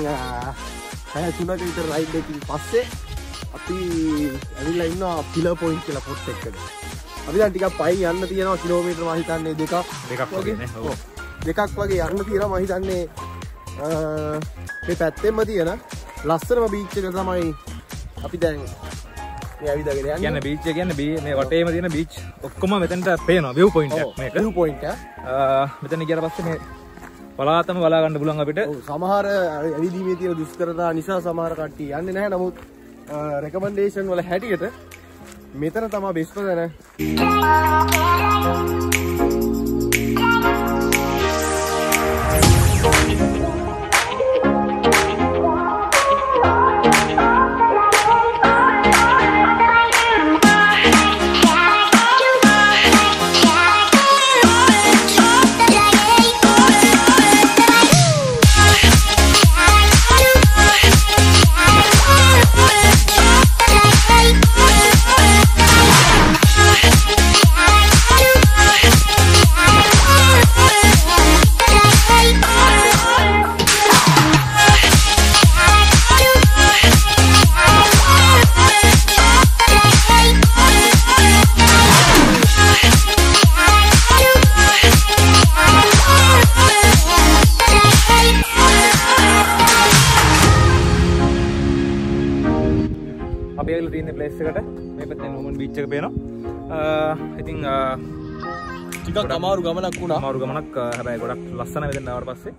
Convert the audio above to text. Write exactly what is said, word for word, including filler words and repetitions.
nga. Kaya chuna ka ito right deck passe. Api ani line na pillar point kila port check kada. Api dyan tika pay yan na tiyan na kilometer mahitan ne deka. Deka pagi ne. Deka pagi yan na tiyan mahitan ne. May patte mati yan na. Last na beach check kada may api dyan. Again, a beach again, a beach, never tame in a beach. Of Kuma within the pain of viewpoint. Viewpoint, uh, within a garabassin, Palatam, Vala and Bulanga bit. Samara, Vidimiti, Duskara, Nisa, Samara, T, and in hand about recommendation will head it. Metanatama Bisco. Place beach I think tika kamaru gamanak kuna kamaru gamanak habai godak lassana wedenna awar passe